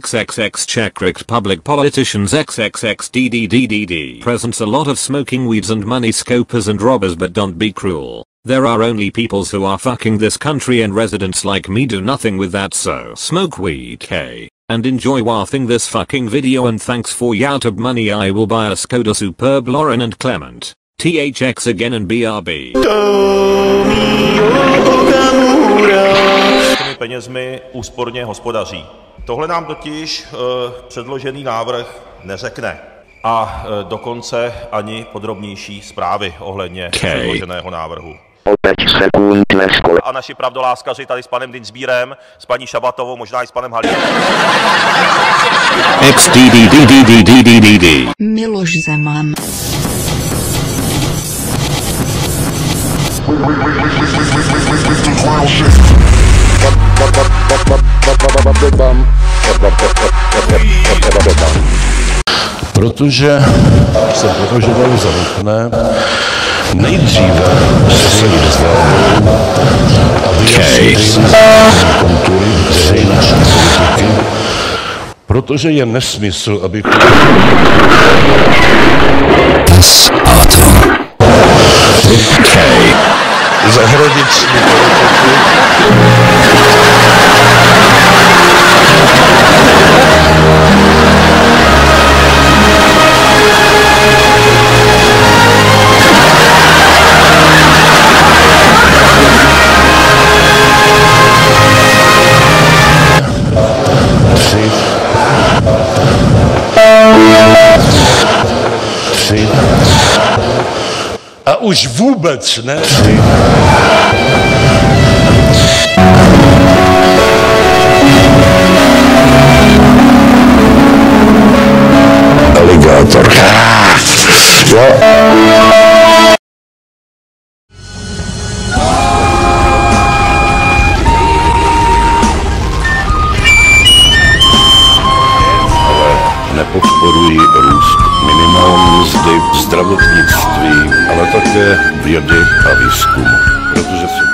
XXX Czech Republic politicians XXXDDDDD presents a lot of smoking weeds and money scopers and robbers, but don't be cruel. There are only peoples who are fucking this country, and residents like me do nothing with that, so smoke weed K and enjoy watching this fucking video, and thanks for YouTube money. I will buy a Skoda Superb Lauren and Clement. THX again and BRB. S těmi penězmi úsporně hospodaří. Tohle nám totiž předložený návrh neřekne. A dokonce ani podrobnější zprávy ohledně předloženého návrhu. A naši pravdoláskaři tady s panem Dinsbírem, s paní Šabatovou, možná i s panem Halíkem. Miloš Zeman. Protože se považovalo za nutné nejdříve sejít s vládou a vyjasnit kontury veřejné politiky, protože je nesmysl, aby zahraniční a už vůbec ne. Aligátor. Nepodporuji růst minimální mzdy, zdravotnictví, ale také vědy a výzkumu, protože